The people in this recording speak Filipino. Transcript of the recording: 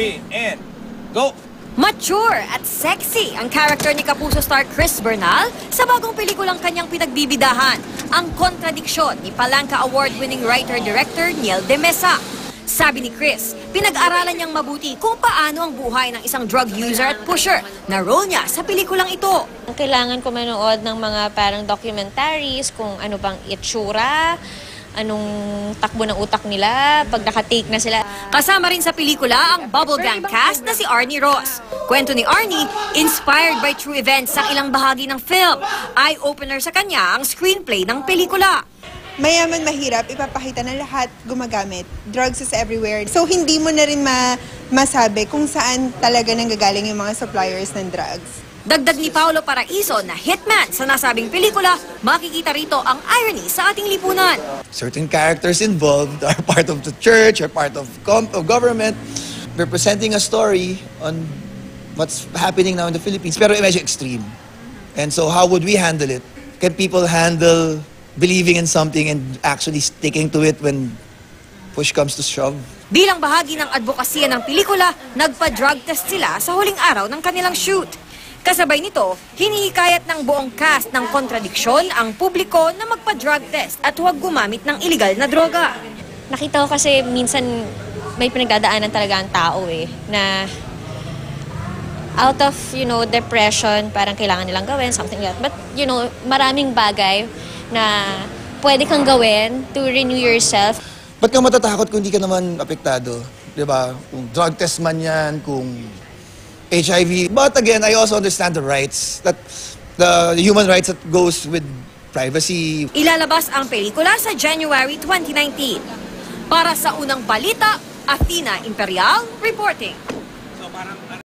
three, and go! Mature at sexy ang karakter ni Kapuso star Kris Bernal sa bagong pelikulang kanyang pinagbibidahan, ang Kontradiksyon ni Palanca Award-winning writer-director Niel De Mesa. Sabi ni Kris, pinag-aralan niyang mabuti kung paano ang buhay ng isang drug user at pusher na role niya sa pelikulang ito. Kailangan ko manood ng mga parang documentaries kung ano bang itsura, anong takbo ng utak nila pag nakatake na sila. Kasama rin sa pelikula ang Bubble Gang cast na si Arnie Ross. Kwento ni Arnie, inspired by true events sa ilang bahagi ng film. Eye-opener sa kanya ang screenplay ng pelikula. Mayaman mahirap, ipapakita na lahat gumagamit. Drugs is everywhere. So hindi mo na rin masabi kung saan talaga nanggagaling yung mga suppliers ng drugs. Dagdag ni Paulo Paraiso na hitman sa nasabing pelikula, makikita rito ang irony sa ating lipunan. Certain characters involved are part of the church, are part of government. We're presenting a story on what's happening now in the Philippines. Pero medyo extreme. And so how would we handle it? Can people handle believing in something and actually sticking to it when push comes to shove? Bilang bahagi ng advokasya ng pelikula, nagpa-drug test sila sa huling araw ng kanilang shoot. Kasabay nito, hinihikayat ng buong cast ng Kontradiksyon ang publiko na magpa-drug test at huwag gumamit ng illegal na droga. Nakita ko kasi minsan may pinagdadaanan talaga ang tao na out of, depression, parang kailangan nilang gawin, something like that. But, maraming bagay na pwede kang gawin to renew yourself. Ba't ka matatakot kung hindi ka naman apektado? Diba? Kung drug test man yan, kung HIV. But again, I also understand the rights, that the human rights that goes with privacy. Ilalabas ang pelikula sa January 2019. Para sa Unang Balita, Athena Imperial reporting.